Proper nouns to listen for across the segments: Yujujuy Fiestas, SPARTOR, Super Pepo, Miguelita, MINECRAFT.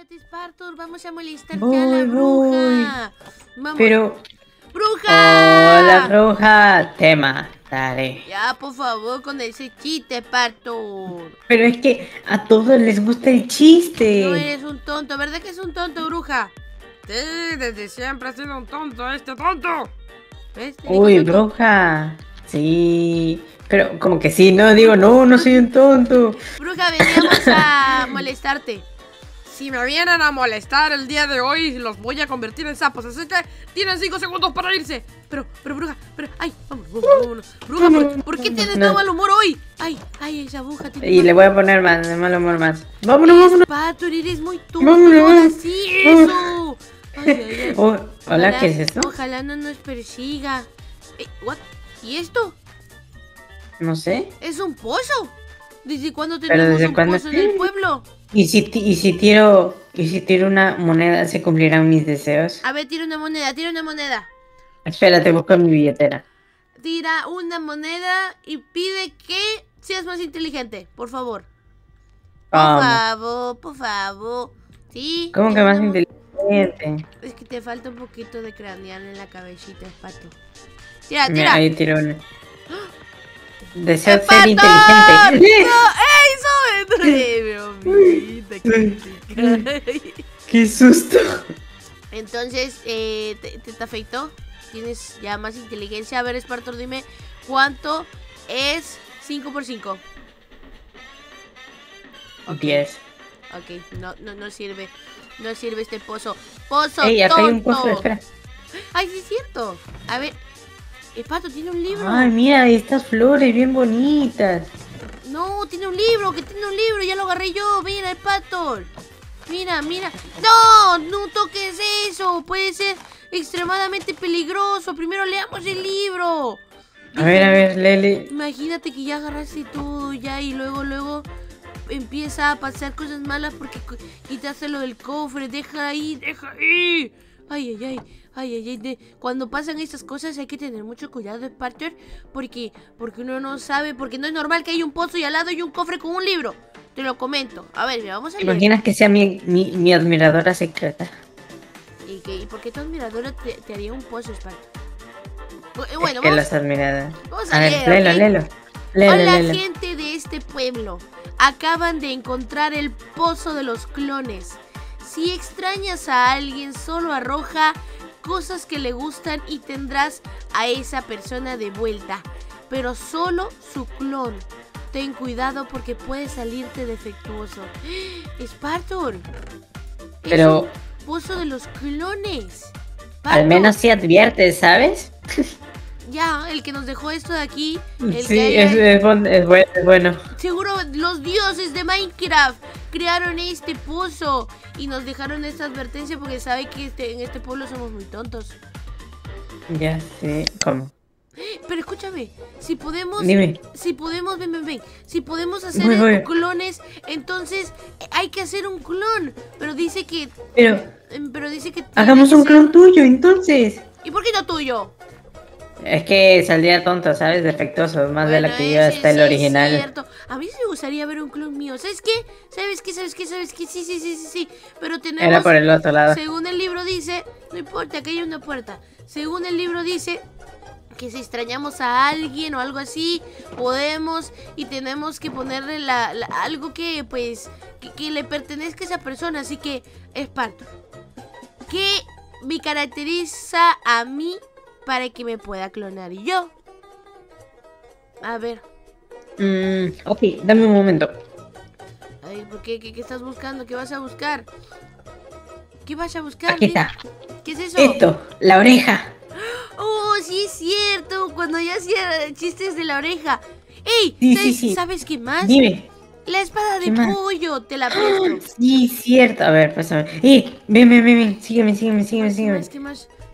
apúrate, Spartor, vamos a molestarte a la bruja. Vamos. Pero... ¡Bruja! ¡Hola, bruja! Te mataré. Ya, por favor, con ese chiste, Spartor. Pero es que a todos les gusta el chiste. No, eres un tonto, ¿verdad que es un tonto, bruja? Sí, desde siempre ha sido un tonto, este tonto. Uy, bruja. Sí... Pero como que sí, no, digo, no, no soy un tonto. Bruja, veníamos a molestarte. Si me vienen a molestar el día de hoy, los voy a convertir en sapos. Así que tienen 5 segundos para irse. Pero, bruja, pero, ay, vámonos, vámonos. Bruja, ¿por qué tienes tan mal humor hoy? Ay, ay, esa bruja tiene... Y le voy a poner más, mal humor más. Vámonos, vámonos. Pato, eres muy tonto, así eso. Ay, ay, ay. Hola, ¿qué es esto? Ojalá no nos persiga. What? ¿Y esto? No sé. Es un pozo. ¿Desde cuándo tenemos un pozo en el pueblo? ¿Y si tiro una moneda, se cumplirán mis deseos? A ver, tira una moneda, tira una moneda. Espérate, busco mi billetera. Tira una moneda y pide que seas más inteligente, por favor. Por favor, por favor. Sí. ¿Cómo que más inteligente? Es que te falta un poquito de craneal en la cabecita, Pato. Tira, tira. Mira, ahí tiro una. Deseo ser inteligente. ¡No! ¡Ey, sobre! ¡Qué susto! Entonces, ¿te afectó? Tienes ya más inteligencia. A ver, Spartor, dime, ¿cuánto es 5 por 5? 10. Ok, no sirve. No sirve este pozo. ¡Pozo! ¡Ey, acá hay un pozo, espera! ¡Ay, sí es cierto! A ver... El Pato tiene un libro. Ay, mira, estas flores bien bonitas. No, tiene un libro, que tiene un libro. Ya lo agarré yo, mira, el Pato. Mira, mira. No, no toques eso. Puede ser extremadamente peligroso. Primero leamos el libro. Dice, a ver, Lele. Imagínate que ya agarraste todo ya y luego empieza a pasar cosas malas porque quitaste lo del cofre. Deja ahí, deja ahí. Ay, ay, ay. Ay, ay, ay, cuando pasan estas cosas hay que tener mucho cuidado, Spartor, porque uno no sabe, porque no es normal que haya un pozo y al lado hay un cofre con un libro. Te lo comento. A ver, mira, vamos a ver. ¿Te imaginas que sea mi admiradora secreta? ¿Y por qué tu admiradora te haría un pozo, Spartor? Bueno, es que las admiradas. Vamos a ver, léelo. Hola, gente de este pueblo. Acaban de encontrar el pozo de los clones. Si extrañas a alguien, solo arroja cosas que le gustan y tendrás a esa persona de vuelta, pero solo su clon. Ten cuidado porque puede salirte defectuoso. ¡Spartor! Pero... es un pozo de los clones. Al menos si adviertes, ¿sabes? Ya, el que nos dejó esto de aquí... Sí, es bueno. Seguro los dioses de Minecraft crearon este pozo y nos dejaron esta advertencia porque sabe que en este pueblo somos muy tontos. Ya sé, ¿cómo? Pero escúchame, si podemos... Dime. Si podemos, ven. Si podemos hacer clones, entonces hay que hacer un clon. Pero dice que... Pero dice que... Hagamos un clon tuyo, entonces. ¿Y por qué no tuyo? Es que saldría tonto, ¿sabes? Defectuoso, más de la que yo hasta el original. Es cierto. A mí sí me gustaría ver un clon mío. ¿Sabes qué? Sí. Pero tenemos... Era por el otro lado. Según el libro dice... No importa, que hay una puerta. Según el libro dice... que si extrañamos a alguien o algo así, podemos y tenemos que ponerle algo que, pues... Que le pertenezca a esa persona. Así que, Spartor, ¿qué me caracteriza a mí para que me pueda clonar yo? A ver. Ok, dame un momento. Ay, ¿por qué? ¿Qué estás buscando? ¿Qué vas a buscar? ¿Qué vas a buscar? Aquí está. ¿Qué es eso? Esto, la oreja. Oh, sí es cierto. Cuando yo hacía chistes de la oreja. ¡Ey! Sí, ¿Sabes qué más? Dime. La espada de pollo, te la presto. Sí, cierto. A ver, pásame. Ven. Sígueme.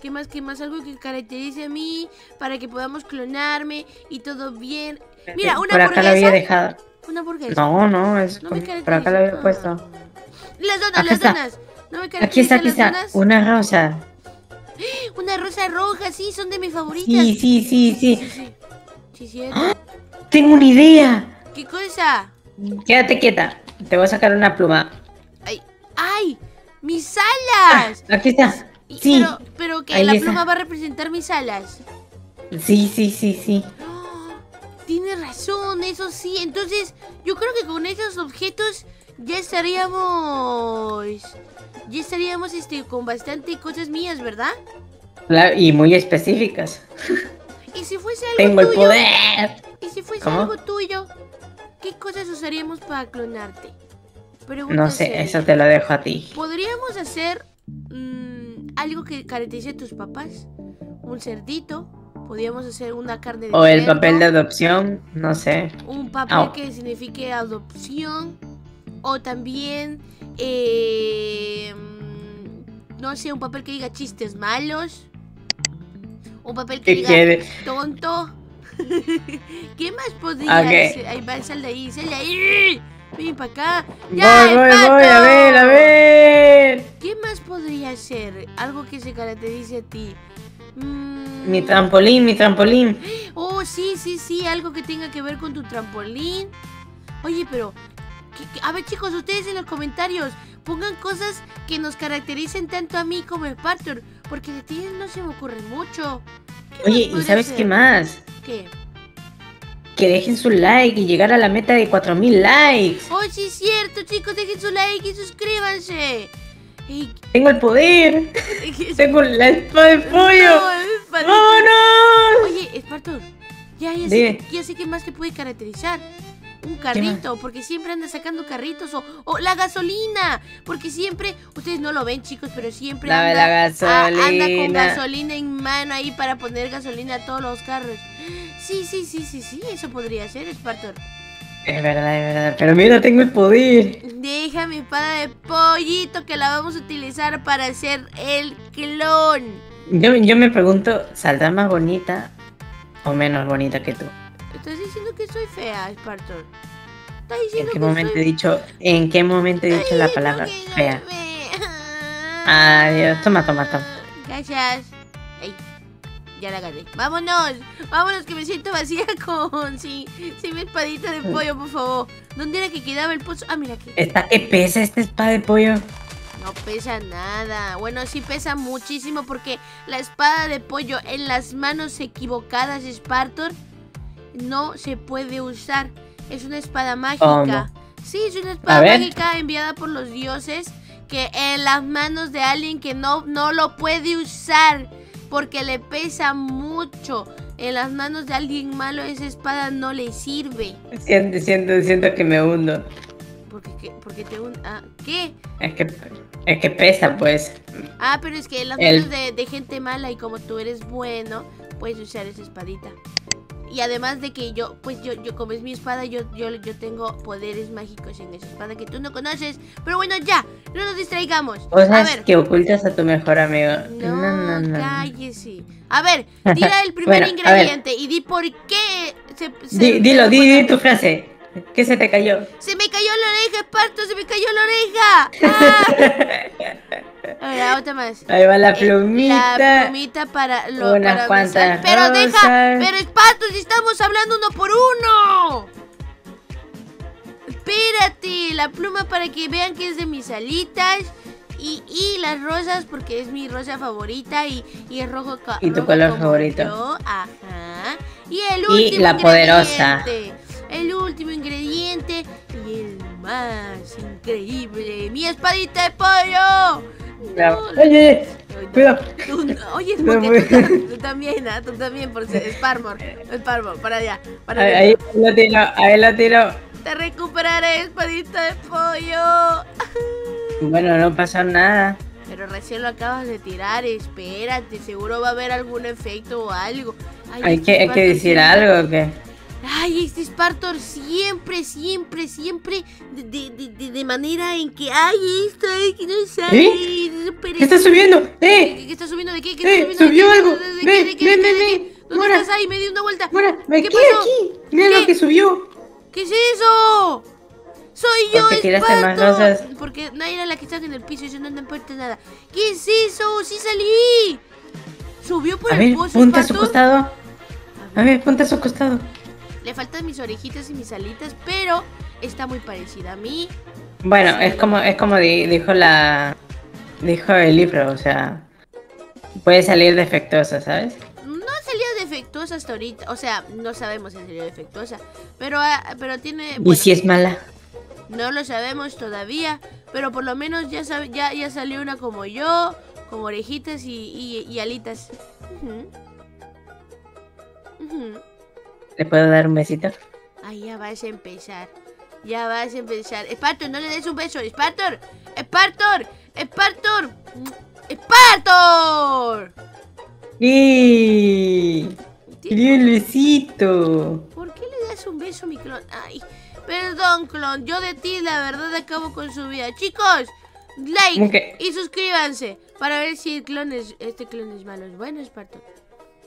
¿Qué más? Algo que caracterice a mí para que podamos clonarme y todo bien. Mira, una hamburguesa. Por acá la había dejado. ¿Una hamburguesa? No, es... No me por acá la había puesto. Las donas. No me caracteriza. Aquí está. Donas. Una rosa. Una rosa roja, sí, son de mis favoritas. Sí. ¡Ah! Tengo una idea. ¿Qué cosa? Quédate quieta. Te voy a sacar una pluma. ¡Ay! ¡Mis alas! Ah, aquí está. Sí. Pero que la pluma va a representar mis alas. Sí, sí, sí, sí. Tienes razón, eso sí. Entonces, yo creo que con esos objetos ya estaríamos... con bastante cosas mías, ¿verdad? Y muy específicas. ¿Y si fuese algo tuyo? ¡Tengo el poder! ¿Y si fuese algo tuyo? ¿Qué cosas usaríamos para clonarte? Pregunta no sé, seria. Eso te lo dejo a ti. ¿Podríamos hacer algo que caracterice a tus papás? Un cerdito. Podríamos hacer una carne de cerdo. O el papel de adopción, no sé. Un papel que signifique adopción. O también, no sé, un papel que diga chistes malos. Un papel que diga tonto. ¿Qué más podría hacer? Ahí va, sal de ahí, ven para acá. ¡Ya, voy, a ver, ¿Qué más podría hacer? Algo que se caracterice a ti. Mi trampolín, Oh, sí, sí, sí, algo que tenga que ver con tu trampolín. Oye, pero... A ver, chicos, ustedes en los comentarios pongan cosas que nos caractericen tanto a mí como a Spartor, porque de ti no se me ocurre mucho. Oye, ¿y sabes qué más? ¿Qué? Que dejen su like y llegar a la meta de 4000 likes. Oh, sí es cierto, chicos, dejen su like y suscríbanse. Tengo el poder. Tengo la espada de pollo. ¡Vámonos! Oye, Spartor, ya sé qué más te puede caracterizar. Un carrito, porque siempre anda sacando carritos. O la gasolina, porque siempre, ustedes no lo ven, chicos, pero siempre anda, anda con gasolina en mano ahí para poner gasolina a todos los carros. Sí, sí, sí, sí, sí, eso podría ser, Spartor. Es verdad, pero mira, tengo el poder. Deja mi espada de pollito, que la vamos a utilizar para hacer el clon. Yo me pregunto, ¿saldrá más bonita o menos bonita que tú? ¿Estás diciendo que soy fea, Spartor? ¿Estás diciendo ¿En qué momento he dicho la palabra fea? Adiós, toma, toma. Gracias. Ey, ya la agarré. ¡Vámonos! ¡Vámonos que me siento vacía con... Sí, mi espadita de pollo, por favor! ¿Dónde era que quedaba el pozo? Ah, mira aquí. ¿Está que pesa esta espada de pollo? No pesa nada. Bueno, sí pesa muchísimo porque la espada de pollo en las manos equivocadas, Spartor, no se puede usar. Es una espada mágica. Sí, es una espada mágica enviada por los dioses, que en las manos de alguien que no lo puede usar porque le pesa mucho. En las manos de alguien malo esa espada no le sirve. Siento que me hundo. ¿Por qué te hundes? ¿Qué? Es que pesa, pues. Ah, pero es que en las manos de gente mala, y como tú eres bueno, puedes usar esa espadita. Y además de que yo como es mi espada, yo tengo poderes mágicos en esa espada que tú no conoces. Pero bueno, ya, no nos distraigamos. Cosas que ocultas a tu mejor amigo. No, cállese. A ver, tira el primer ingrediente y di por qué Dilo, di tu frase. ¿Qué se te cayó? Se me cayó la oreja, Spartor, se me cayó la oreja. A ver, otra más. Ahí va la plumita. La plumita para los... Unas cuantas. Pero deja, pero Spartor, si estamos hablando uno por uno. Espérate, la pluma para que vean que es de mis alitas. Y las rosas, porque es mi rosa favorita y es rojo. Y tu color favorito. Ajá. Y el último. Y la poderosa. El último ingrediente y el más increíble, mi espadita de pollo. Oye, cuidado. Oye, tú también, tú también, por ser Spartor, para allá. Ahí lo tiro, Te recuperaré, espadita de pollo. Bueno, no pasa nada. Pero recién lo acabas de tirar, espérate, seguro va a haber algún efecto o algo. Hay que decir algo, ¿o qué? Ay, este Spartor siempre de manera en que ay, esto, que no sale. ¿Qué está subiendo? ¿Qué está subiendo de qué? Subió algo. ¿Dónde estás ahí? Me di una vuelta. ¿Qué pasó? Aquí. Mira lo que subió. ¿Qué es eso? Soy yo, Spartor. Porque no era la que estaba en el piso y yo no me importa nada. ¿Qué es eso? Sí salí. Subió por el pozo. Punta a su costado. Le faltan mis orejitas y mis alitas, pero está muy parecida a mí. Bueno, es como dijo la dijo el libro, o sea, puede salir defectuosa, ¿sabes? No ha salido defectuosa hasta ahorita, o sea, no sabemos si ha salido defectuosa, pero tiene... ¿Y bueno, si es mala? No lo sabemos todavía, pero por lo menos ya salió una como yo, como orejitas y alitas. ¿Le puedo dar un besito? Ahí ya vas a empezar. Ya vas a empezar. Spartor, no le des un beso. Spartor, Spartor, Spartor, Spartor. ¡Eh! ¡Qué Luisito! ¿Por qué le das un beso a mi clon? Ay, perdón, clon. Yo de ti, la verdad, acabo con su vida. Chicos, like y suscríbanse para ver si el clon es, este clon es malo. Es bueno, Spartor.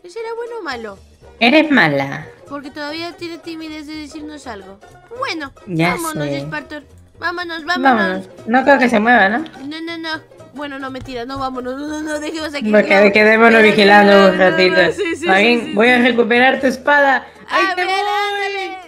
¿Será bueno o malo? Eres mala. Porque todavía tiene timidez de decirnos algo. Bueno, ya vámonos, Spartor. Vámonos, vámonos. No creo que se mueva, ¿no? No, no, no. Bueno, no, mentira, no, vámonos. No, no, no, dejemos aquí. Porque quedémonos vigilando un ratito. Voy a recuperar tu espada. ¡Ahí te voy!